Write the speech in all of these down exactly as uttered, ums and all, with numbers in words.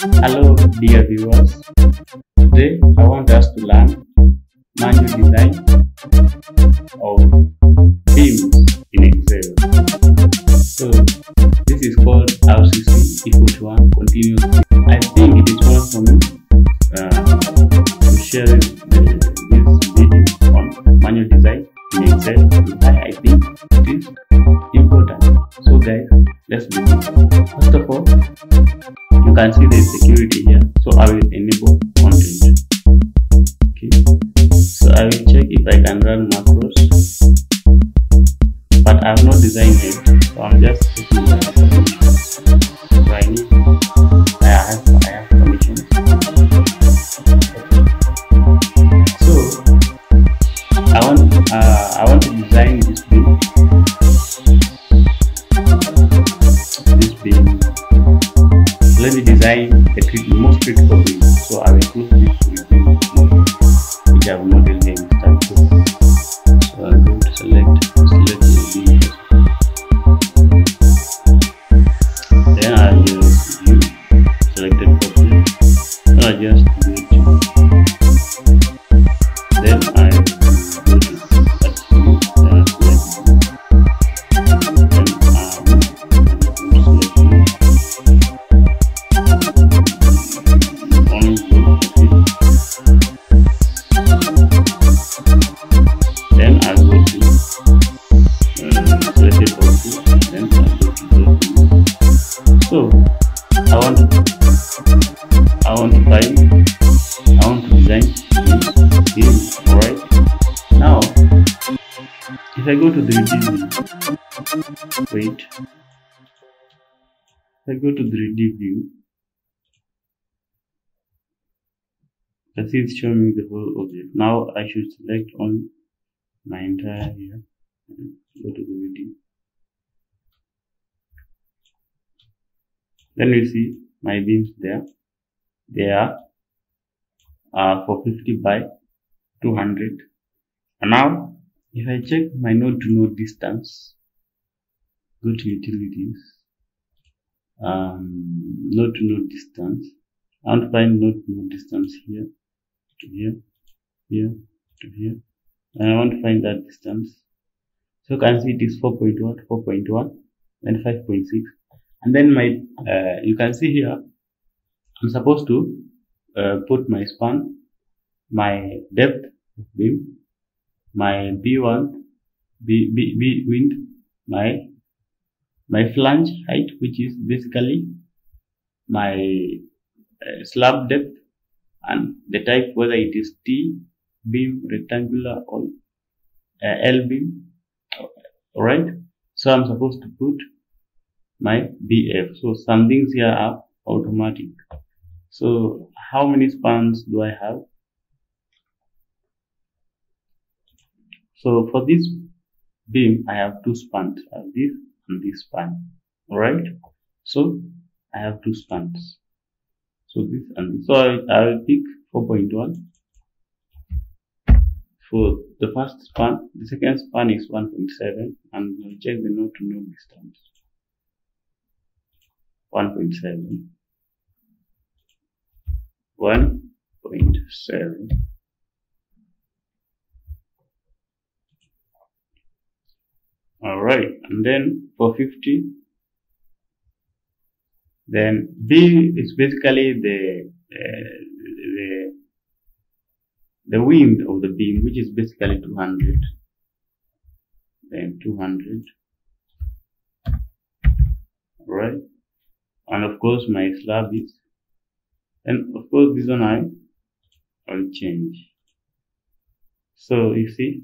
Hello dear viewers, today I want us to learn manual design of beams in Excel. So this is called R C C equal to one continuous beam. I think it is worth for me uh, to share this, this video on manual design in Excel. I think it is important. So guys, let's begin. First of all, you can see there is security here, so I will enable content. Okay, so I will check if I can run macros, but I have not designed it, so I'm just checking my permission. So I need, I have, I have permission. So I want, uh, I want to design this beam. This beam. Let me design the most critical beam. So I will choose this beam, which I have modeled name status. So I am going to select select the beam. Then I will view selected property. Then I just do it. Then I go to that view. Then I So I want to I want to buy I want to design this beam. Alright. Now if I go to the three D view, wait. If I go to three D view, I see it's showing me the whole object. Now I should select on my entire here and go to the video. Then you see my beams there. They are uh, four fifty by two hundred. And now, if I check my node to node distance, go to utilities, um, node to node distance. I want to find node to node distance here to here, here to here. And I want to find that distance. So you can see it is four point one, four point one, and five point six. And then my, uh, you can see here, I'm supposed to uh, put my span, my depth of beam, my B one, B, B, B wind, my, my flange height, which is basically my uh, slab depth, and the type, whether it is T beam, rectangular, or uh, L beam. Alright. So I'm supposed to put my B F. So some things here are automatic. So how many spans do I have? So for this beam, I have two spans. I have this and this span. Alright. So I have two spans. So this and this. So I, I will pick four point one for the first span. The second span is one point seven, and we'll check the node to node distance. one point seven, one point seven. Alright, and then for fifty, then B is basically the, uh, the, the wind of the beam, which is basically two hundred, then two hundred, right? And of course my slab is, and of course this one I will change. So you see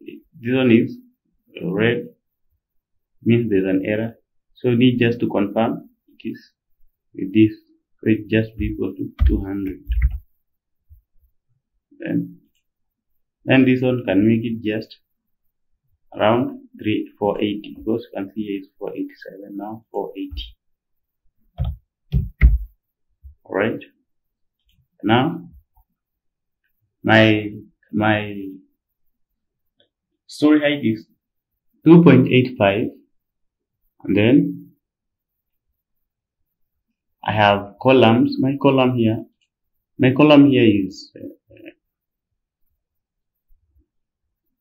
this one is red, means there's an error. So you need just to confirm it is with this, so it just be equal to two hundred. Then then this one can make it just around three four eighty, because you can see here is four eighty-seven, now four eighty. Right now my my story height is two point eight five, and then I have columns. My column here, my column here is uh,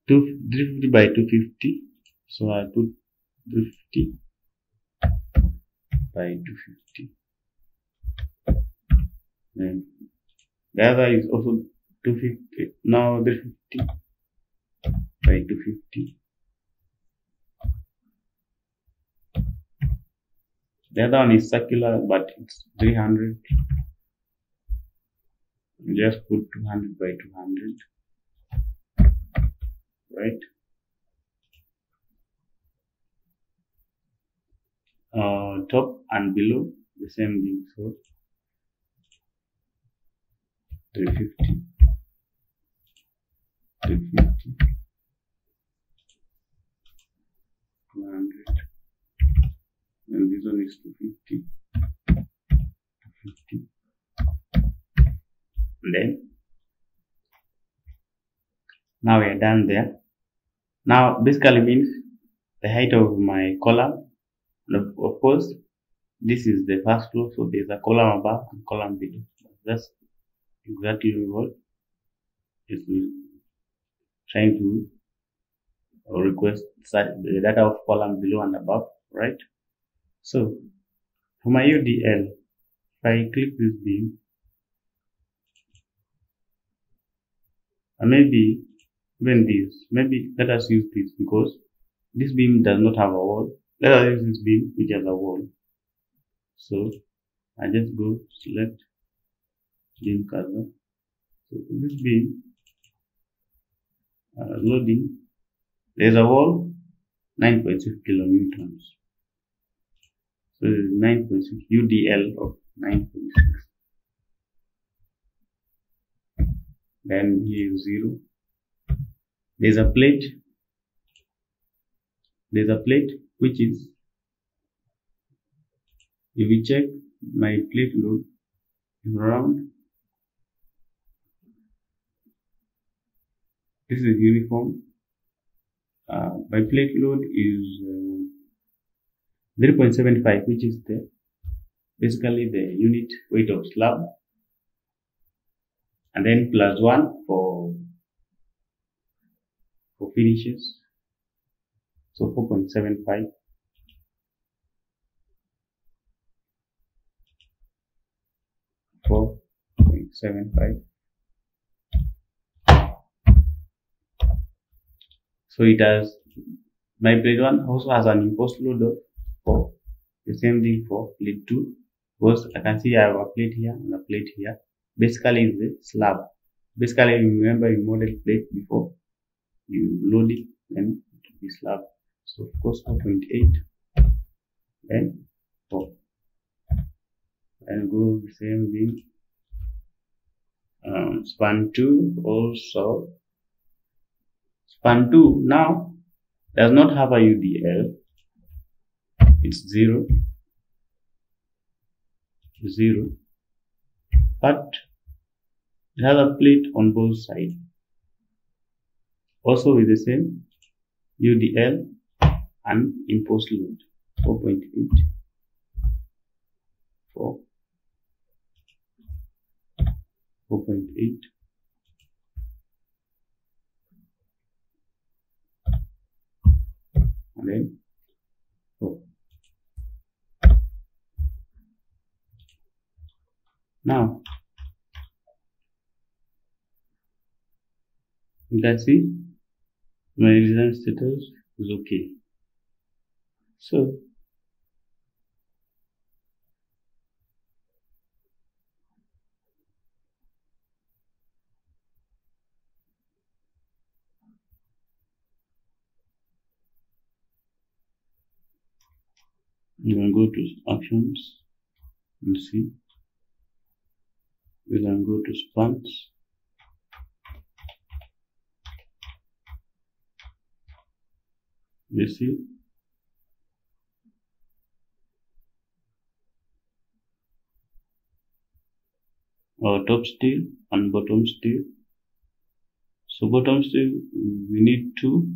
two fifty by two fifty. So I put two fifty by two fifty. And the other is also two fifty. Now three fifty by two fifty. The other one is circular, but it's three hundred. Just put two hundred by two hundred, right? Uh, top and below, the same thing. So three fifty, three fifty, two hundred. And this one is two fifty, two fifty, and then now we are done there. Now basically means the height of my column, and of, of course this is the first row, so there is a column above and column below. That's exactly what it is trying to request, the data of column below and above, right? So for my U D L, if I click this beam, and maybe even this, maybe let us use this because this beam does not have a wall. Let us use this beam which has a wall. So I just go select beam cursor. So this beam uh, loading, there is a wall, nine point six kilonewtons. So nine point six, U D L of nine point six. Then here is zero. There is a plate. There is a plate which is, if we check my plate load, is round. This is uniform. Uh, my plate load is Uh, three point seven five, which is the basically the unit weight of slab, and then plus one for for finishes, so four point seven five. four point seven five. So it has, my plate one also has an imposed load of, the same thing for plate two, because I can see I have a plate here and a plate here. Basically is the slab. Basically remember you model plate before you load it, then it will be slab. So of course four point eight, then four, and go the same thing. um, span two also. Span two now does not have a U D L. It's zero, zero, but it has a plate on both sides, also with the same U D L and imposed load, four point eight, four, four point eight. And then four. Now you can see my design status is okay. So you can go to options and see. We can go to spans. You see, our top steel and bottom steel. So bottom steel we need two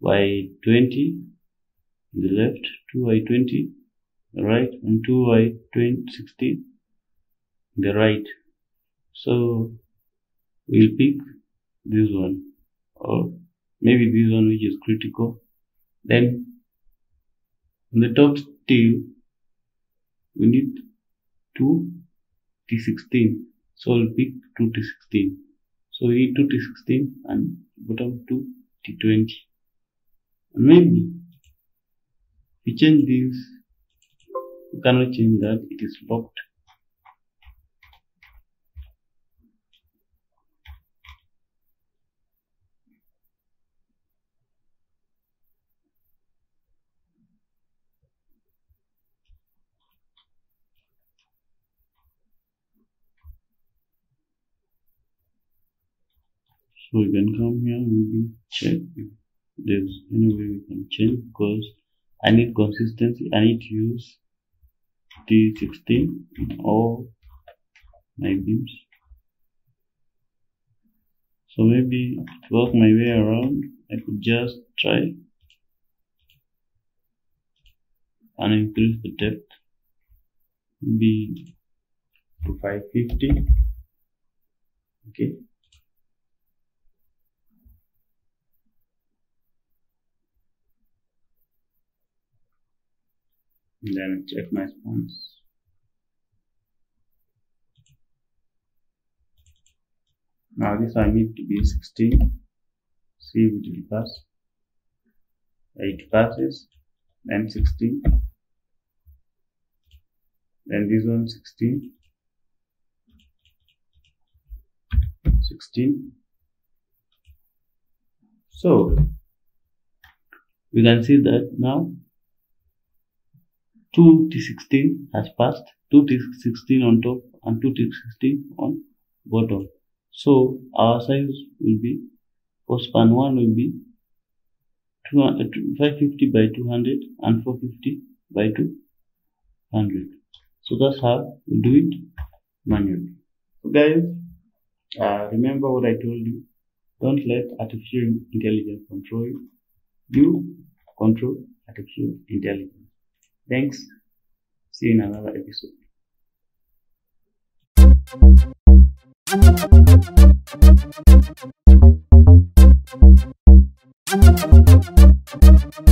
by twenty on the left, two by twenty right, and two by sixteen, the right. So we'll pick this one, or maybe this one which is critical. Then on the top steel we need two T sixteen, so we'll pick two T sixteen. So we need two T sixteen and bottom two T twenty. And maybe we change this, we cannot change that, it is locked. So we can come here, maybe check if there's any way we can change, because I need consistency. I need to use T sixteen in all my beams. So maybe to work my way around, I could just try and increase the depth, maybe to five fifty. Okay. Then check my spawns. Now this I need to be sixteen. See if it will pass. It passes. Then sixteen. Then this one sixteen. sixteen. So we can see that now two T sixteen has passed, two T sixteen on top and two T sixteen on bottom. So our size will be, for span one will be five fifty by two hundred and four fifty by two hundred. So that's how we do it manually. So guys, uh, remember what I told you, don't let artificial intelligence control you, you control artificial intelligence. Thanks. See you in another episode.